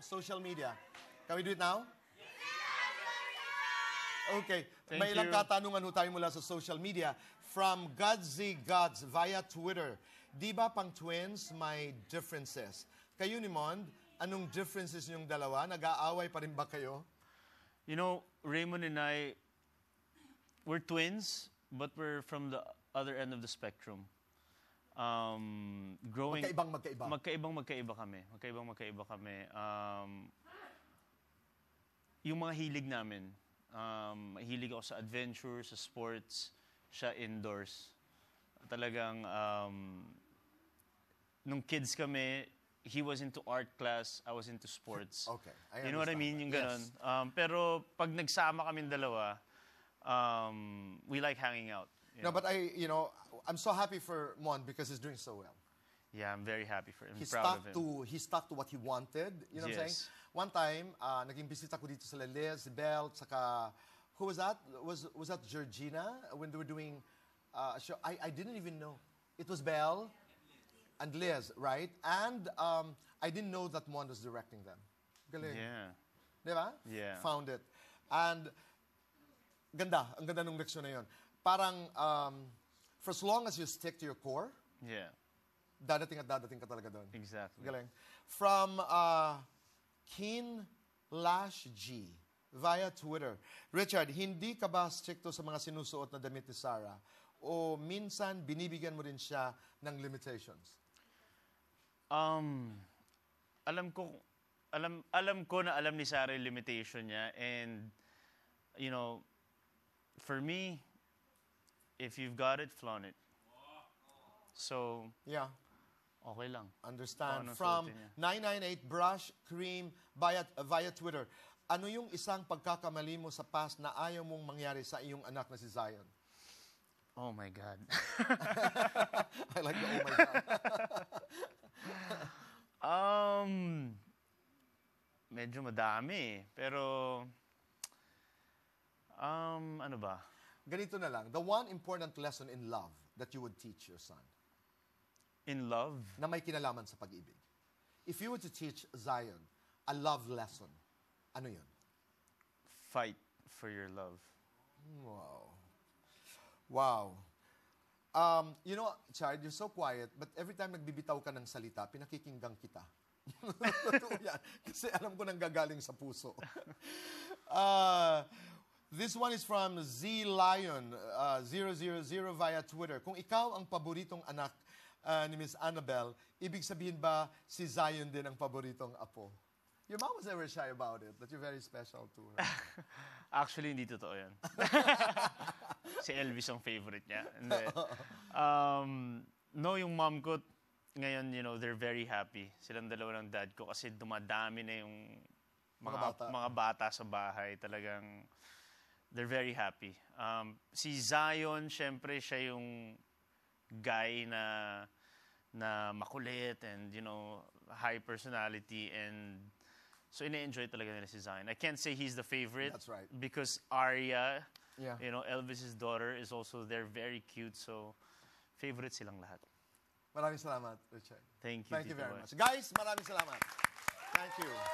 social media. Can we do it now? Okay. May ilang katanungan ho tayo mula sa social media. From Godsy Gods via Twitter. Di ba pang twins may differences? Kayo ni Mon, anong differences niyong dalawa? Nag-aaway pa rin ba kayo? You know, Raymond and I, we're twins, but we're from the other end of the spectrum. Growing... Magkaibang-magkaiba. Magkaibang-magkaiba kami. Yung mga hilig namin. Hilig ako sa adventure, sa sports, siya indoors. Talagang, nung kids kami, he was into art class, I was into sports. Okay. I understand. You know what I mean? Yung ganun. Yes. Pero pag nagsama kaming dalawa, we like hanging out. No, know? But I'm so happy for Mon because he's doing so well. Yeah, I'm very happy for him. He stuck to what he wanted. You know what I'm saying? One time, naging bisita ko dito sa Leslie Bell, saka, who was that? Was that Georgina? When they were doing a show, I didn't even know. It was Belle and Liz, right? And I didn't know that Mon was directing them. Galing. Yeah. Diba? Yeah. Found it. And, ganda. Ang ganda nung leksyon na yun. Parang, for as long as you stick to your core, yeah. Dadating at dadating ka talaga doon. Exactly. Galing. From KeenLashG via Twitter. Richard, hindi ka ba stricto sa mga sinusuot na damit ni Sara? O minsan binibigyan mo rin siya ng limitations? Alam ko na alam ni Sara yung limitation niya. And, you know, for me, if you've got it, flaunt it. So, yeah. Okay lang. Understand. From 998 Brush Cream via Twitter. Ano yung isang pagkakamali mo sa past na ayaw mong mangyari sa iyong anak na si Zion? Oh my God. I like the oh my God. Medyo madami. Pero, ano ba? Ganito na lang. The one important lesson in love that you would teach your son. In love? Na may kinalaman sa pag-ibig. If you were to teach Zion a love lesson, ano yun? Fight for your love. Wow. Wow. You know, Chard, you're so quiet, but every time nagbibitaw ka ng salita, pinakikinggang kita. Totoo yan. Kasi alam ko nang gagaling sa puso. This one is from ZLion000 via Twitter. Kung ikaw ang paboritong anak ni Miss Annabelle, ibig sabihin ba si Zion din ang paboritong apo? Your mom was never shy about it, but you're very special to her. Actually, hindi totoo yan. Si Elvis ang favorite niya. Then, no, yung mom ko, ngayon, you know, they're very happy. Silang dalawa ng dad ko kasi dumadami na yung mga bata sa bahay. Talagang, they're very happy. Si Zion, syempre, siya yung guy na makulit and, you know, high personality. And so, ina-enjoy talaga nila si Zion. I can't say he's the favorite. That's right. Because Arya, yeah. You know, Elvis' daughter, is also there, very cute. So, favorite silang lahat. Maraming salamat, Richard. Thank you very much. Guys, maraming salamat. Thank you.